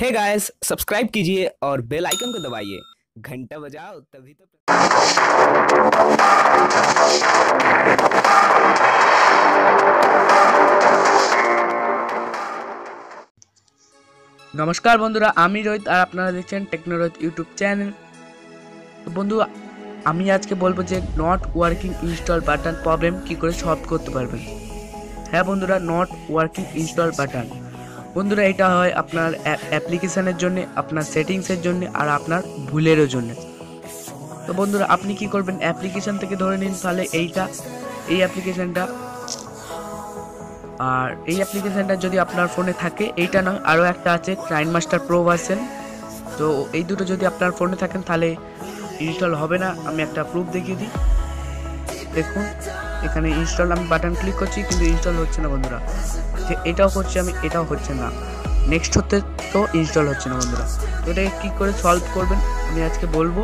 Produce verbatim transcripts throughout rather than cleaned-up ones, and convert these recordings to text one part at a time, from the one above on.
Hey guys, subscribe कीजिए और bell icon को दबाइए, घंटा बजाओ तभी तो। नमस्कार बंधुरा, आमी रोहित और आपनारा देखছেন टेक्नोरोइड यूट्यूब चैनल। तो बंधु আমি আজকে বলবো যে not working install button problem কি করে সলভ করতে পারবেন। হ্যাঁ বন্ধুরা, নট ওয়ার্কিং ইনস্টল বাটন বন্ধুরা এটা হয় আপনার অ্যাপ্লিকেশনের জন্য, আপনার সেটিংসের জন্য আর আপনার ভুলেরও জন্য। তো বন্ধুরা আপনি কি করবেন, অ্যাপ্লিকেশন থেকে ধরে নিন, তাহলে এইটা এই অ্যাপ্লিকেশনটা আর এই অ্যাপ্লিকেশনটা যদি আপনার ফোনে থাকে, এইটা নয় আরও একটা আছে ট্রাইন মাস্টার প্রো ভার্সন। তো এই দুটো যদি আপনার ফোনে থাকেন তাহলে ইনস্টল হবে না। আমি একটা প্রুফ দেখিয়ে দিই, দেখুন এখানে ইনস্টল আমি বাটন ক্লিক করছি কিন্তু ইনস্টল হচ্ছে না বন্ধুরা। এটাও করছি আমি, এটাও হচ্ছে না, নেক্সট হতে তো ইনস্টল হচ্ছে না বন্ধুরা। তো এটা কী করে সলভ করবেন আমি আজকে বলবো।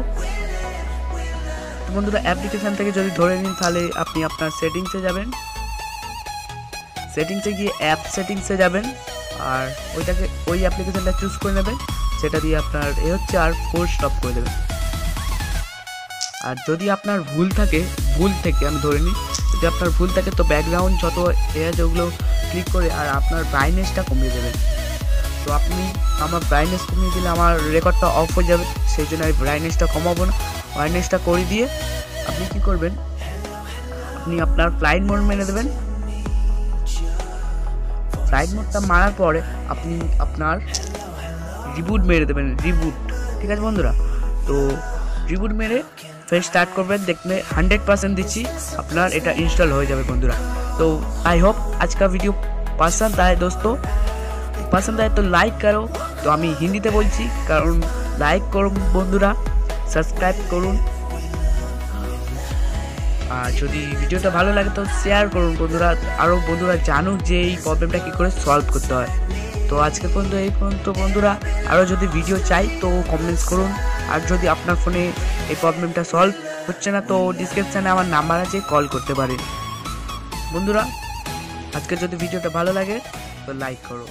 তো বন্ধুরা অ্যাপ্লিকেশান থেকে যদি ধরে নিন তাহলে আপনি আপনার সেটিংসে যাবেন, সেটিংসে গিয়ে অ্যাপ সেটিংসে যাবেন আর ওইটাকে ওই অ্যাপ্লিকেশানটা চুজ করে নেবেন, সেটা দিয়ে আপনার এ হচ্ছে আর ফুল স্টপ করে দেবেন। আর যদি আপনার ভুল থাকে, ভুল থেকে আমি ধরে নিই যদি আপনার ভুল থাকে তো ব্যাকগ্রাউন্ড যত এজ ওগুলো ক্লিক করে আর আপনার ব্রাইটনেসটা কমিয়ে দেবেন। তো আপনি আমার ব্রাইটনেস কমিয়ে দিলে আমার রেকর্ডটা অফ হয়ে যাবে, সেই জন্য আমি ব্রাইটনেসটা কমাবো না, ব্রাইটনেসটা করে দিয়ে আপনি কি করবেন, আপনি আপনার ফ্লাইট মোড মেনে দেবেন। ফ্লাইট মোডটা মারার পরে আপনি আপনার রিবুট মেরে দেবেন, রিবুট, ঠিক আছে বন্ধুরা। তো রিবুট মেরে फिर स्टार्ट करबें, देखने हंड्रेड परसेंट दीची अपना एटा इंस्टॉल हो जाए बंधुरा। तो आई होप आज का वीडियो पसंद आए दोस्तों, पसंद आए तो लाइक करो। तो आमी हिंदीते बोलची कारण लाइक करो बंधुरा, सबस्क्राइब करुन और यदि वीडियोटा भालो लागे तो शेयर करुन बंधुरा, और बंधुरा जानुक जे एई प्रॉब्लमटा कि करे सल्व करते हय। तो आजके पर्यन्त एई पर्यन्त बंधुरा, और यदि वीडियो चाई तो कमेंट्स करुन। আর যদি আপনার ফোনে এই প্রবলেমটা সলভ হচ্ছে না তো ডিসক্রিপশানে আমার নাম্বার আছে, কল করতে পারেন বন্ধুরা। আজকে যদি ভিডিওটা ভালো লাগে তো লাইক করো।